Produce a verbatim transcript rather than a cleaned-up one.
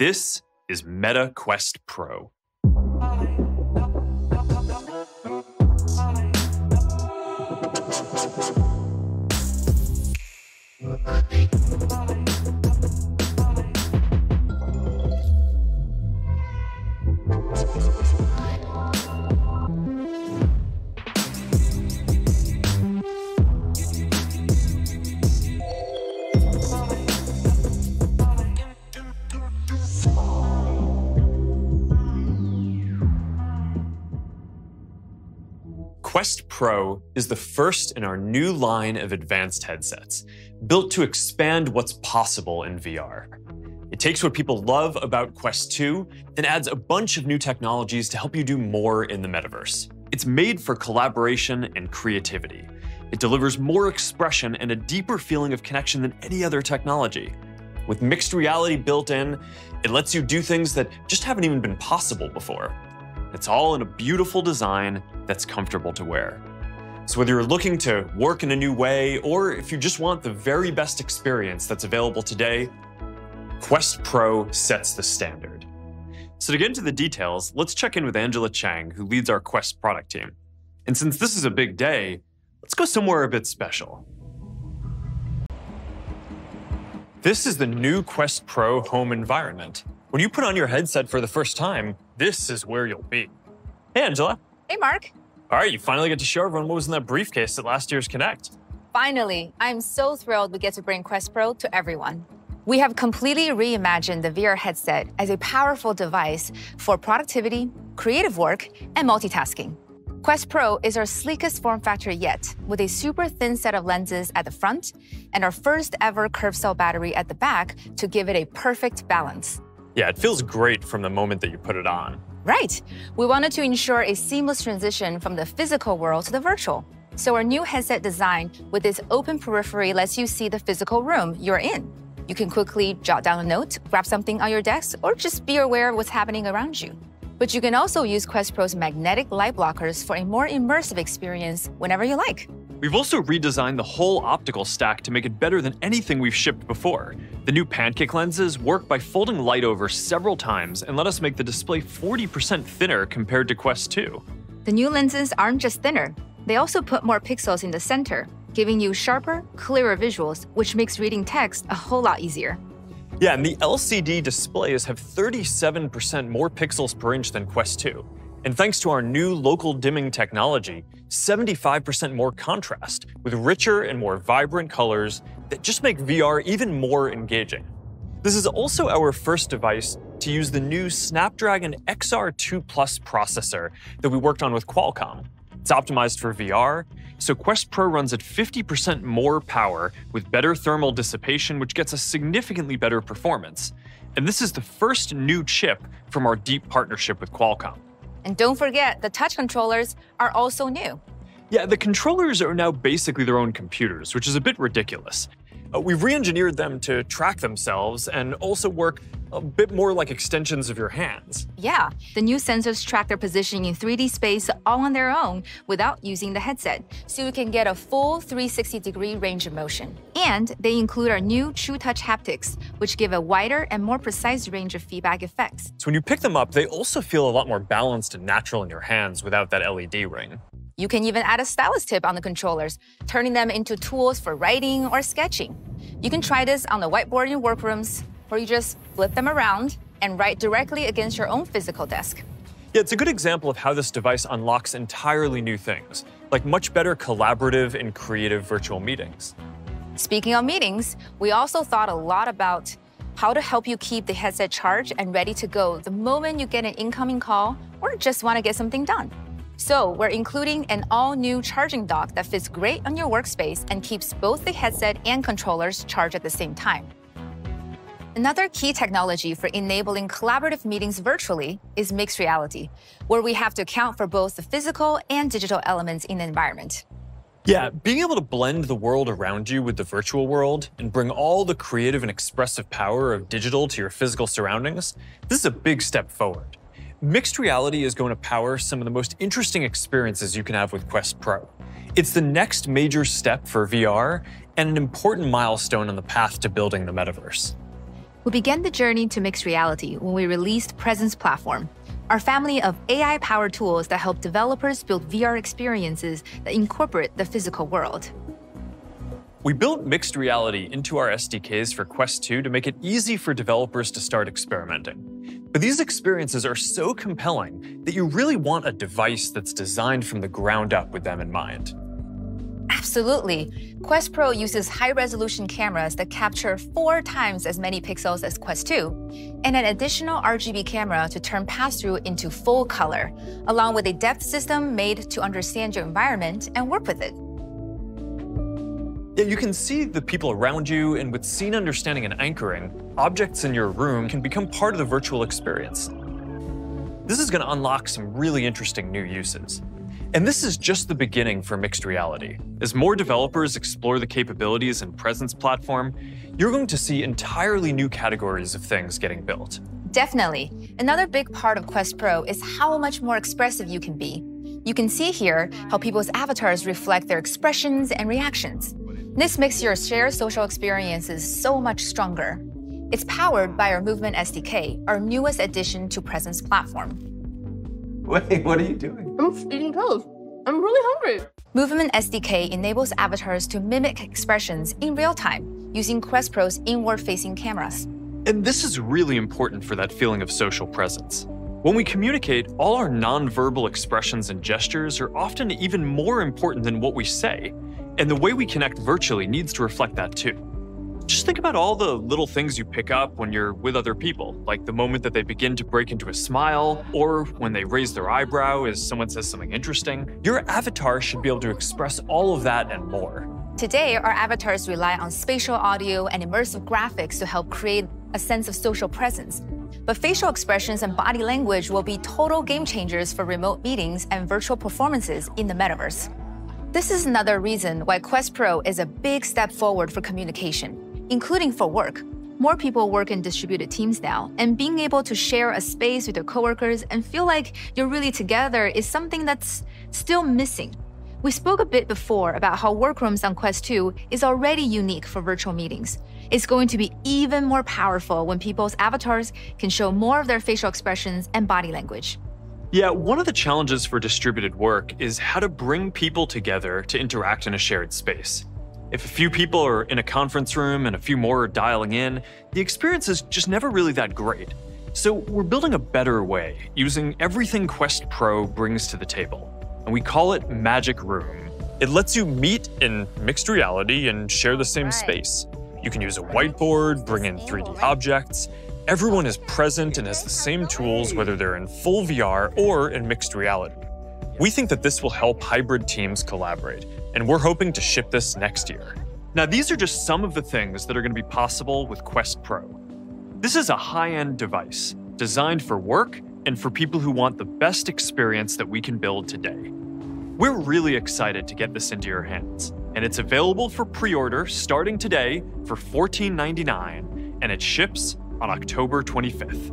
This is Meta Quest Pro. Quest Pro is the first in our new line of advanced headsets, built to expand what's possible in V R. It takes what people love about Quest two and adds a bunch of new technologies to help you do more in the metaverse. It's made for collaboration and creativity. It delivers more expression and a deeper feeling of connection than any other technology. With mixed reality built in, it lets you do things that just haven't even been possible before. It's all in a beautiful design that's comfortable to wear. So whether you're looking to work in a new way, or if you just want the very best experience that's available today, Quest Pro sets the standard. So to get into the details, let's check in with Angela Chang, who leads our Quest product team. And since this is a big day, let's go somewhere a bit special. This is the new Quest Pro home environment. When you put on your headset for the first time, this is where you'll be. Hey, Angela. Hey, Mark. All right, you finally get to show everyone what was in that briefcase at last year's Connect. Finally. I'm so thrilled we get to bring Quest Pro to everyone. We have completely reimagined the V R headset as a powerful device for productivity, creative work, and multitasking. Quest Pro is our sleekest form factor yet, with a super thin set of lenses at the front and our first ever curved cell battery at the back to give it a perfect balance. Yeah, it feels great from the moment that you put it on. Right. We wanted to ensure a seamless transition from the physical world to the virtual. So our new headset design with its open periphery lets you see the physical room you're in. You can quickly jot down a note, grab something on your desk, or just be aware of what's happening around you. But you can also use Quest Pro's magnetic light blockers for a more immersive experience whenever you like. We've also redesigned the whole optical stack to make it better than anything we've shipped before. The new pancake lenses work by folding light over several times and let us make the display forty percent thinner compared to Quest two. The new lenses aren't just thinner, they also put more pixels in the center, giving you sharper, clearer visuals, which makes reading text a whole lot easier. Yeah, and the L C D displays have thirty-seven percent more pixels per inch than Quest two. And thanks to our new local dimming technology, seventy-five percent more contrast with richer and more vibrant colors that just make V R even more engaging. This is also our first device to use the new Snapdragon X R two Plus processor that we worked on with Qualcomm. It's optimized for V R, so Quest Pro runs at fifty percent more power with better thermal dissipation, which gets a significantly better performance. And this is the first new chip from our deep partnership with Qualcomm. And don't forget, the touch controllers are also new. Yeah, the controllers are now basically their own computers, which is a bit ridiculous. Uh, we've re-engineered them to track themselves and also work a bit more like extensions of your hands. Yeah, the new sensors track their position in three D space all on their own without using the headset, so you can get a full three sixty degree range of motion. And they include our new TrueTouch haptics, which give a wider and more precise range of feedback effects. So when you pick them up, they also feel a lot more balanced and natural in your hands without that L E D ring. You can even add a stylus tip on the controllers, turning them into tools for writing or sketching. You can try this on the whiteboard in workrooms, where you just flip them around and write directly against your own physical desk. Yeah, it's a good example of how this device unlocks entirely new things, like much better collaborative and creative virtual meetings. Speaking of meetings, we also thought a lot about how to help you keep the headset charged and ready to go the moment you get an incoming call or just want to get something done. So we're including an all-new charging dock that fits great on your workspace and keeps both the headset and controllers charged at the same time. Another key technology for enabling collaborative meetings virtually is mixed reality, where we have to account for both the physical and digital elements in the environment. Yeah, being able to blend the world around you with the virtual world and bring all the creative and expressive power of digital to your physical surroundings, this is a big step forward. Mixed reality is going to power some of the most interesting experiences you can have with Quest Pro. It's the next major step for V R and an important milestone on the path to building the metaverse. We began the journey to mixed reality when we released Presence Platform, our family of A I-powered tools that help developers build V R experiences that incorporate the physical world. We built mixed reality into our S D Ks for Quest two to make it easy for developers to start experimenting. But these experiences are so compelling that you really want a device that's designed from the ground up with them in mind. Absolutely. Quest Pro uses high-resolution cameras that capture four times as many pixels as Quest two, and an additional R G B camera to turn pass-through into full color, along with a depth system made to understand your environment and work with it. Yeah, you can see the people around you, and with scene understanding and anchoring, objects in your room can become part of the virtual experience. This is going to unlock some really interesting new uses. And this is just the beginning for mixed reality. As more developers explore the capabilities in Presence Platform, you're going to see entirely new categories of things getting built. Definitely. Another big part of Quest Pro is how much more expressive you can be. You can see here how people's avatars reflect their expressions and reactions. This makes your shared social experiences so much stronger. It's powered by our Movement S D K, our newest addition to Presence Platform. Wait, what are you doing? I'm eating toast. I'm really hungry. Movement S D K enables avatars to mimic expressions in real time using Quest Pro's inward-facing cameras. And this is really important for that feeling of social presence. When we communicate, all our nonverbal expressions and gestures are often even more important than what we say. And the way we connect virtually needs to reflect that too. Just think about all the little things you pick up when you're with other people, like the moment that they begin to break into a smile, or when they raise their eyebrow as someone says something interesting. Your avatar should be able to express all of that and more. Today, our avatars rely on spatial audio and immersive graphics to help create a sense of social presence. But facial expressions and body language will be total game changers for remote meetings and virtual performances in the metaverse. This is another reason why Quest Pro is a big step forward for communication, including for work. More people work in distributed teams now, and being able to share a space with your coworkers and feel like you're really together is something that's still missing. We spoke a bit before about how Workrooms on Quest two is already unique for virtual meetings. It's going to be even more powerful when people's avatars can show more of their facial expressions and body language. Yeah, one of the challenges for distributed work is how to bring people together to interact in a shared space. If a few people are in a conference room and a few more are dialing in, the experience is just never really that great. So we're building a better way, using everything Quest Pro brings to the table. And we call it Magic Room. It lets you meet in mixed reality and share the same space. You can use a whiteboard, bring in three D objects. Everyone is present and has the same tools, whether they're in full V R or in mixed reality. We think that this will help hybrid teams collaborate, and we're hoping to ship this next year. Now, these are just some of the things that are going to be possible with Quest Pro. This is a high-end device designed for work and for people who want the best experience that we can build today. We're really excited to get this into your hands, and it's available for pre-order starting today for fourteen ninety-nine, and it ships on October twenty-fifth.